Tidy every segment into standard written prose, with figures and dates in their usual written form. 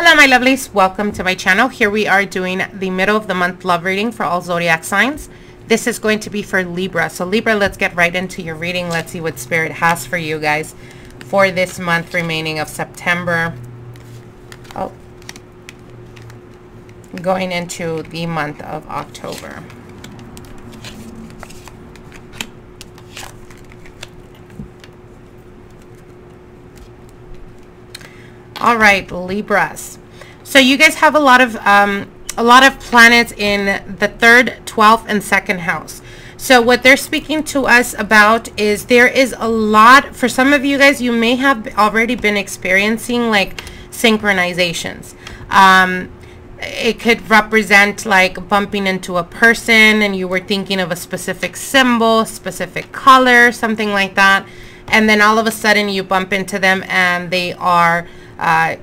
Hello my lovelies, welcome to my channel. Here we are doing the middle of the month love reading for all zodiac signs. This is going to be for Libra. So Libra, let's get right into your reading. Let's see what Spirit has for you guys for this month remaining of September. Oh, going into the month of October. All right, Libras. So you guys have a lot of planets in the 3rd, 12th, and 2nd house. So what they're speaking to us about is there is a lot, for some of you guys, you may have already been experiencing like synchronizations. It could represent like bumping into a person and you were thinking of a specific symbol, specific color, something like that. And then all of a sudden you bump into them and they are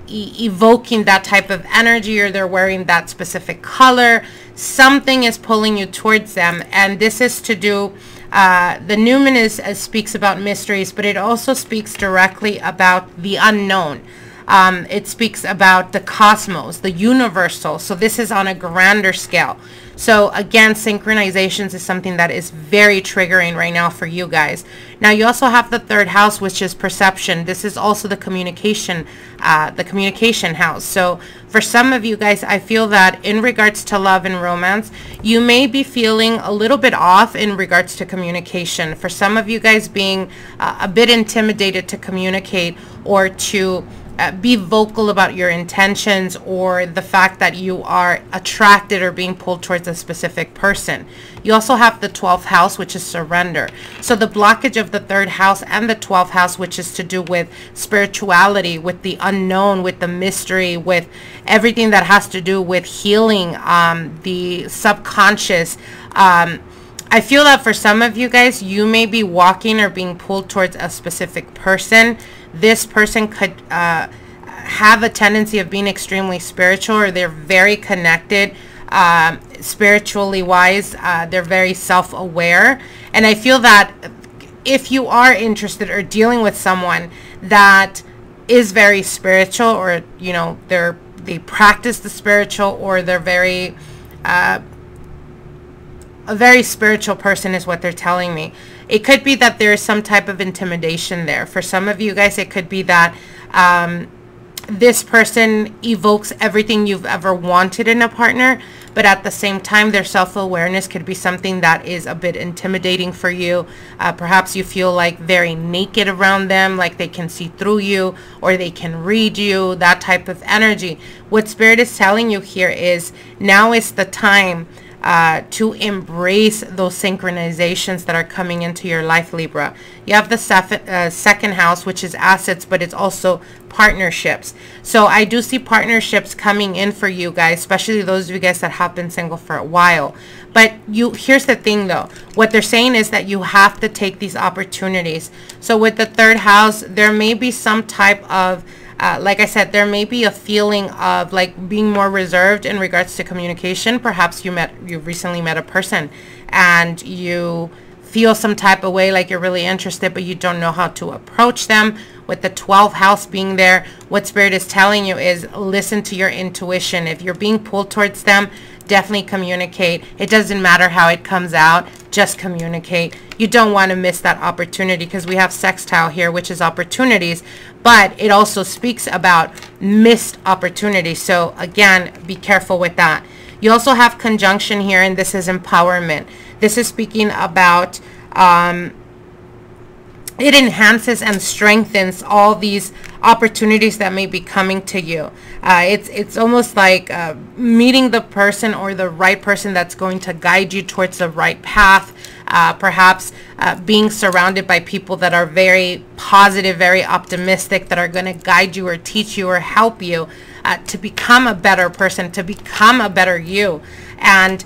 evoking that type of energy, or they're wearing that specific color. Something is pulling you towards them, and this is to do, the Newman speaks about mysteries, but it also speaks directly about the unknown. It speaks about the cosmos, the universal. So this is on a grander scale. So again, synchronizations is something that is very triggering right now for you guys. Now you also have the 3rd house, which is perception. This is also the communication house. So for some of you guys, I feel that in regards to love and romance, you may be feeling a little bit off in regards to communication. For some of you guys, being a bit intimidated to communicate or to be vocal about your intentions, or the fact that you are attracted or being pulled towards a specific person. You also have the 12th house, which is surrender. So the blockage of the 3rd house and the 12th house, which is to do with spirituality, with the unknown, with the mystery, with everything that has to do with healing, the subconscious. I feel that for some of you guys, you may be walking or being pulled towards a specific person. This person could have a tendency of being extremely spiritual, or they're very connected spiritually wise. They're very self-aware. And I feel that if you are interested or dealing with someone that is very spiritual, or, you know, they practice the spiritual, or they're very, a very spiritual person is what they're telling me. It could be that there is some type of intimidation there. For some of you guys, it could be that this person evokes everything you've ever wanted in a partner, but at the same time, their self-awareness could be something that is a bit intimidating for you. Perhaps you feel like very naked around them, like they can see through you or they can read you, that type of energy. What Spirit is telling you here is now is the time to embrace those synchronizations that are coming into your life, Libra. You have the 2nd house, which is assets, but it's also partnerships. So I do see partnerships coming in for you guys, especially those of you guys that have been single for a while. But here's the thing though, what they're saying is that you have to take these opportunities. So with the 3rd house, there may be some type of, like I said, there may be a feeling of like being more reserved in regards to communication. Perhaps you recently met a person and you feel some type of way, like you're really interested, but you don't know how to approach them. With the 12th house being there, what Spirit is telling you is listen to your intuition. If you're being pulled towards them, definitely communicate. It doesn't matter how it comes out, just communicate. You don't want to miss that opportunity, because we have sextile here, which is opportunities, but it also speaks about missed opportunities. So again, be careful with that. You also have conjunction here, and this is empowerment. This is speaking about it enhances and strengthens all these opportunities that may be coming to you. It's almost like meeting the person, or the right person that's going to guide you towards the right path. Perhaps being surrounded by people that are very positive, very optimistic, that are going to guide you or teach you or help you to become a better person, to become a better you. And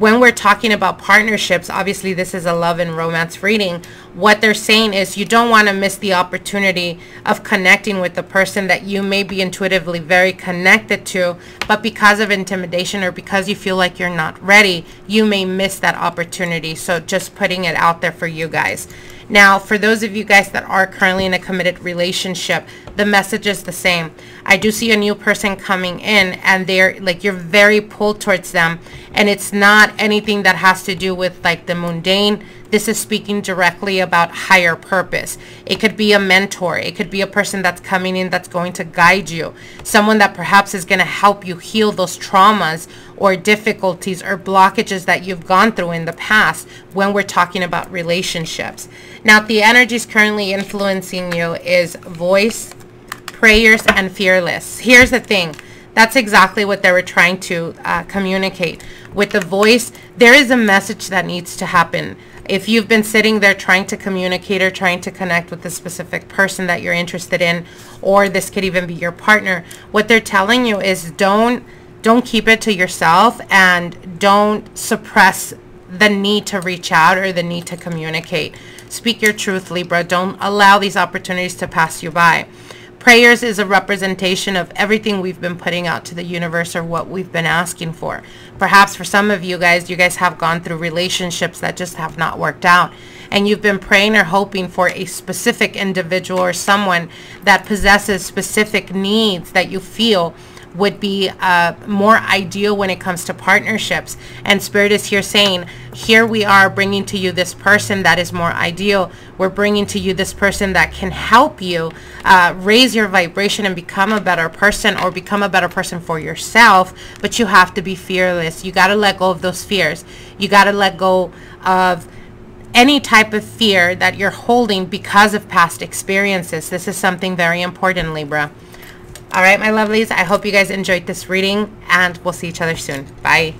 when we're talking about partnerships, obviously this is a love and romance reading. What they're saying is you don't want to miss the opportunity of connecting with the person that you may be intuitively very connected to, but because of intimidation or because you feel like you're not ready, you may miss that opportunity. So just putting it out there for you guys. Now, for those of you guys that are currently in a committed relationship, the message is the same. I do see a new person coming in and they're like, you're very pulled towards them, and it's not anything that has to do with like the mundane. This is speaking directly about higher purpose. It could be a mentor. It could be a person that's coming in that's going to guide you. Someone that perhaps is going to help you heal those traumas or difficulties or blockages that you've gone through in the past when we're talking about relationships. Now, the energies currently influencing you is voice, prayers, and fearless. Here's the thing. That's exactly what they were trying to communicate. With the voice, there is a message that needs to happen. If you've been sitting there trying to communicate or trying to connect with a specific person that you're interested in, or this could even be your partner, what they're telling you is don't keep it to yourself and don't suppress the need to reach out or the need to communicate. Speak your truth, Libra. Don't allow these opportunities to pass you by. Prayers is a representation of everything we've been putting out to the universe or what we've been asking for. Perhaps for some of you guys have gone through relationships that just have not worked out, and you've been praying or hoping for a specific individual or someone that possesses specific needs that you feel would be more ideal when it comes to partnerships. And Spirit is here saying, here we are bringing to you this person that is more ideal. We're bringing to you this person that can help you raise your vibration and become a better person, or become a better person for yourself. But you have to be fearless. You got to let go of those fears. You got to let go of any type of fear that you're holding because of past experiences. This is something very important, Libra. All right, my lovelies, I hope you guys enjoyed this reading, and we'll see each other soon. Bye.